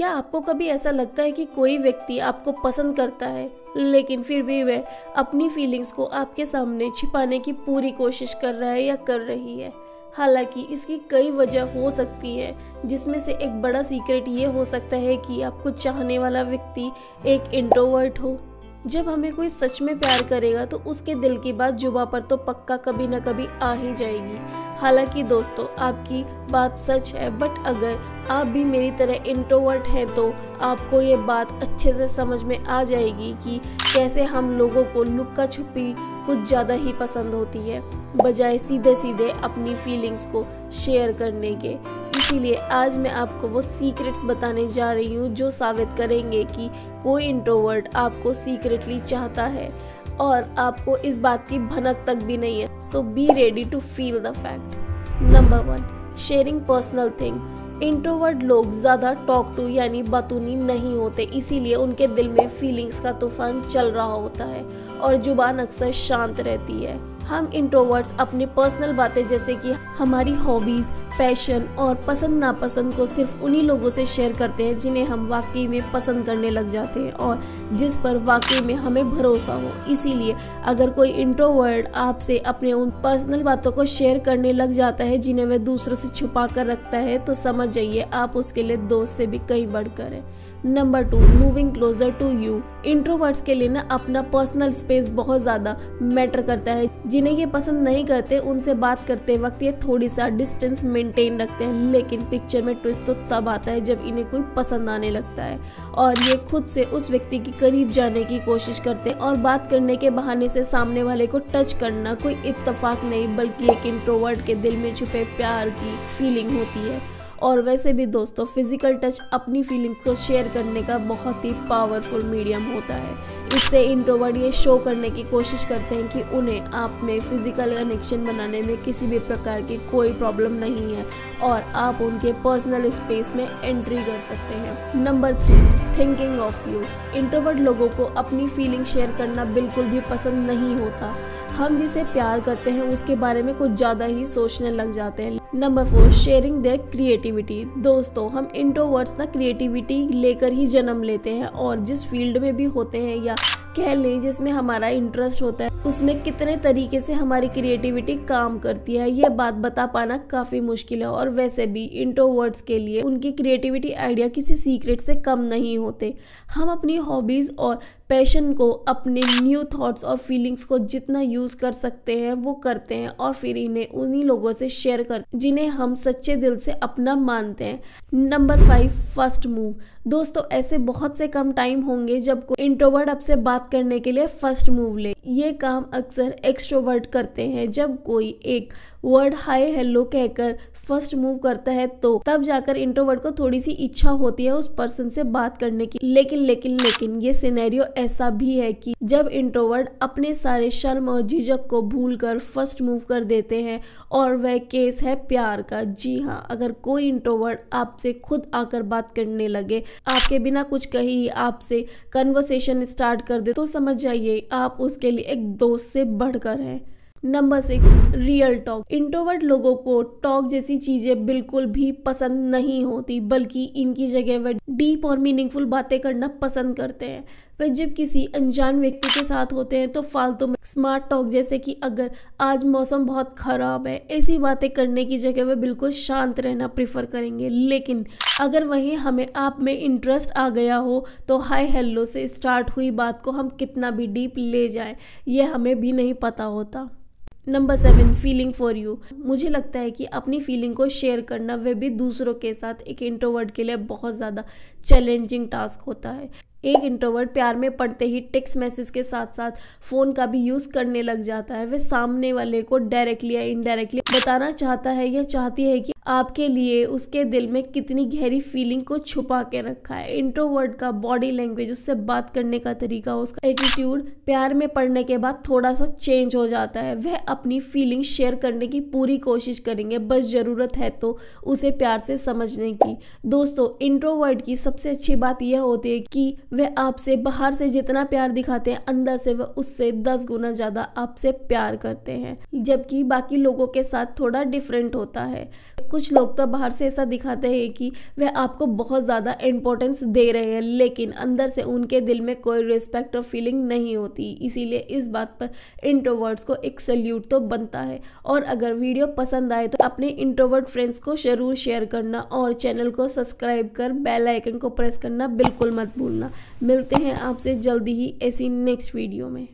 क्या आपको कभी ऐसा लगता है कि कोई व्यक्ति आपको पसंद करता है लेकिन फिर भी वह अपनी फीलिंग्स को आपके सामने छिपाने की पूरी कोशिश कर रहा है या कर रही है। हालांकि इसकी कई वजह हो सकती हैं, जिसमें से एक बड़ा सीक्रेट ये हो सकता है कि आपको चाहने वाला व्यक्ति एक इंट्रोवर्ट हो। जब हमें कोई सच में प्यार करेगा तो उसके दिल की बात जुबा पर तो पक्का कभी ना कभी आ ही जाएगी। हालांकि दोस्तों, आपकी बात सच है, बट अगर आप भी मेरी तरह इंट्रोवर्ट हैं तो आपको ये बात अच्छे से समझ में आ जाएगी कि कैसे हम लोगों को लुक्का छुपी कुछ ज़्यादा ही पसंद होती है बजाय सीधे सीधे अपनी फीलिंग्स को शेयर करने के। इसीलिए आज मैं आपको वो सीक्रेट्स बताने जा रही हूँ जो साबित करेंगे कि कोई इंट्रोवर्ट आपको सीक्रेटली चाहता है और आपको इस बात की भनक तक भी नहीं है। So be ready to feel the fact. Number 1, sharing personal thing. Introvert लोग ज़्यादा टॉक टू यानी बातूनी नहीं होते, इसीलिए उनके दिल में फीलिंग्स का तूफान चल रहा होता है और जुबान अक्सर शांत रहती है। हम इंट्रोवर्ट्स अपनी पर्सनल बातें जैसे कि हमारी हॉबीज़, पैशन और पसंद नापसंद को सिर्फ उन्हीं लोगों से शेयर करते हैं जिन्हें हम वाकई में पसंद करने लग जाते हैं और जिस पर वाकई में हमें भरोसा हो। इसीलिए अगर कोई इंट्रोवर्ट आपसे अपने उन पर्सनल बातों को शेयर करने लग जाता है जिन्हें वह दूसरों से छुपा कर रखता है, तो समझ जाइए आप उसके लिए दोस्त से भी कहीं बढ़कर है। Number 2, moving closer to you. Introverts के लिए ना अपना पर्सनल स्पेस बहुत ज़्यादा मैटर करता है। जिन्हें ये पसंद नहीं करते उनसे बात करते वक्त ये थोड़ी सा डिस्टेंस मेंटेन रखते हैं, लेकिन पिक्चर में ट्विस्ट तो तब आता है जब इन्हें कोई पसंद आने लगता है और ये खुद से उस व्यक्ति के करीब जाने की कोशिश करते हैं और बात करने के बहाने से सामने वाले को टच करना कोई इत्तेफाक नहीं बल्कि एक इंट्रोवर्ट के दिल में छुपे प्यार की फीलिंग होती है। और वैसे भी दोस्तों, फिजिकल टच अपनी फीलिंग को शेयर करने का बहुत ही पावरफुल मीडियम होता है। इससे इंट्रोवर्ट ये शो करने की कोशिश करते हैं कि उन्हें आप में फिजिकल कनेक्शन बनाने में किसी भी प्रकार की कोई प्रॉब्लम नहीं है और आप उनके पर्सनल स्पेस में एंट्री कर सकते हैं। Number 3, thinking of you. Introvert लोगों को अपनी फीलिंग शेयर करना बिल्कुल भी पसंद नहीं होता। हम जिसे प्यार करते हैं उसके बारे में कुछ ज़्यादा ही सोचने लग जाते हैं। Number 4, sharing their creativity. दोस्तों, हम इंट्रोवर्ट्स ना क्रिएटिविटी लेकर ही जन्म लेते हैं और जिस फील्ड में भी होते हैं या कह लें जिसमें हमारा इंटरेस्ट होता है उसमें कितने तरीके से हमारी क्रिएटिविटी काम करती है ये बात बता पाना काफ़ी मुश्किल है। और वैसे भी इंट्रोवर्ट्स के लिए उनकी क्रिएटिविटी आइडिया किसी सीक्रेट से कम नहीं होते। हम अपनी हॉबीज़ और पैशन को अपने न्यू थॉट्स और फीलिंग्स को जितना यूज़ कर सकते हैं वो करते हैं और फिर इन्हें उन्हीं लोगों से शेयर करते जिन्हें हम सच्चे दिल से अपना मानते हैं। Number 5, first move. दोस्तों, ऐसे बहुत से कम टाइम होंगे जब कोई इंट्रोवर्ट आपसे बात करने के लिए फर्स्ट मूव ले। ये काम अक्सर एक्सट्रोवर्ट करते हैं। जब कोई एक वर्ड हाय हेलो कहकर फर्स्ट मूव करता है तो तब जाकर इंट्रोवर्ट को थोड़ी सी इच्छा होती है उस पर्सन से बात करने की। लेकिन ये सिनेरियो ऐसा भी है कि जब इंट्रोवर्ट अपने सारे शर्म और झिझक को भूलकर फर्स्ट मूव कर देते हैं और वह केस है प्यार का। जी हाँ, अगर कोई इंट्रोवर्ट आपसे खुद आकर बात करने लगे, आपके बिना कुछ कही आपसे कन्वर्सेशन स्टार्ट कर दे, तो समझ जाइए आप उसके लिए एक दोस्त से बढ़कर हैं। Number 6, real talk. इंट्रोवर्ट लोगों को टॉक जैसी चीज़ें बिल्कुल भी पसंद नहीं होती, बल्कि इनकी जगह वह डीप और मीनिंगफुल बातें करना पसंद करते हैं। वह जब किसी अनजान व्यक्ति के साथ होते हैं तो फालतू में स्मार्ट टॉक जैसे कि अगर आज मौसम बहुत ख़राब है, ऐसी बातें करने की जगह वह बिल्कुल शांत रहना प्रेफर करेंगे। लेकिन अगर वहीं हमें आप में इंटरेस्ट आ गया हो तो हाय हेलो से स्टार्ट हुई बात को हम कितना भी डीप ले जाएं यह हमें भी नहीं पता होता। Number 7, feeling for you. मुझे लगता है कि अपनी फीलिंग को शेयर करना वह भी दूसरों के साथ एक इंट्रोवर्ट के लिए बहुत ज़्यादा चैलेंजिंग टास्क होता है। एक इंट्रोवर्ट प्यार में पड़ते ही टेक्स्ट मैसेज के साथ साथ फ़ोन का भी यूज़ करने लग जाता है। वह सामने वाले को डायरेक्टली या इनडायरेक्टली बताना चाहता है या चाहती है कि आपके लिए उसके दिल में कितनी गहरी फीलिंग को छुपा के रखा है। इंट्रोवर्ट का बॉडी लैंग्वेज, उससे बात करने का तरीका, उसका एटीट्यूड प्यार में पड़ने के बाद थोड़ा सा चेंज हो जाता है। वह अपनी फीलिंग शेयर करने की पूरी कोशिश करेंगे, बस ज़रूरत है तो उसे प्यार से समझने की। दोस्तों, इंट्रोवर्ट की सबसे अच्छी बात यह होती है कि वह आपसे बाहर से जितना प्यार दिखाते हैं, अंदर से वह उससे 10 गुना ज़्यादा आपसे प्यार करते हैं, जबकि बाकी लोगों के साथ थोड़ा डिफरेंट होता है। कुछ लोग तो बाहर से ऐसा दिखाते हैं कि वह आपको बहुत ज़्यादा इम्पोर्टेंस दे रहे हैं, लेकिन अंदर से उनके दिल में कोई रिस्पेक्ट और फीलिंग नहीं होती। इसीलिए इस बात पर इंट्रोवर्ट्स को एक सल्यूट तो बनता है। और अगर वीडियो पसंद आए तो अपने इंट्रोवर्ट फ्रेंड्स को ज़रूर शेयर करना और चैनल को सब्सक्राइब कर बेल आइकन को प्रेस करना बिल्कुल मत भूलना। मिलते हैं आपसे जल्दी ही ऐसी नेक्स्ट वीडियो में।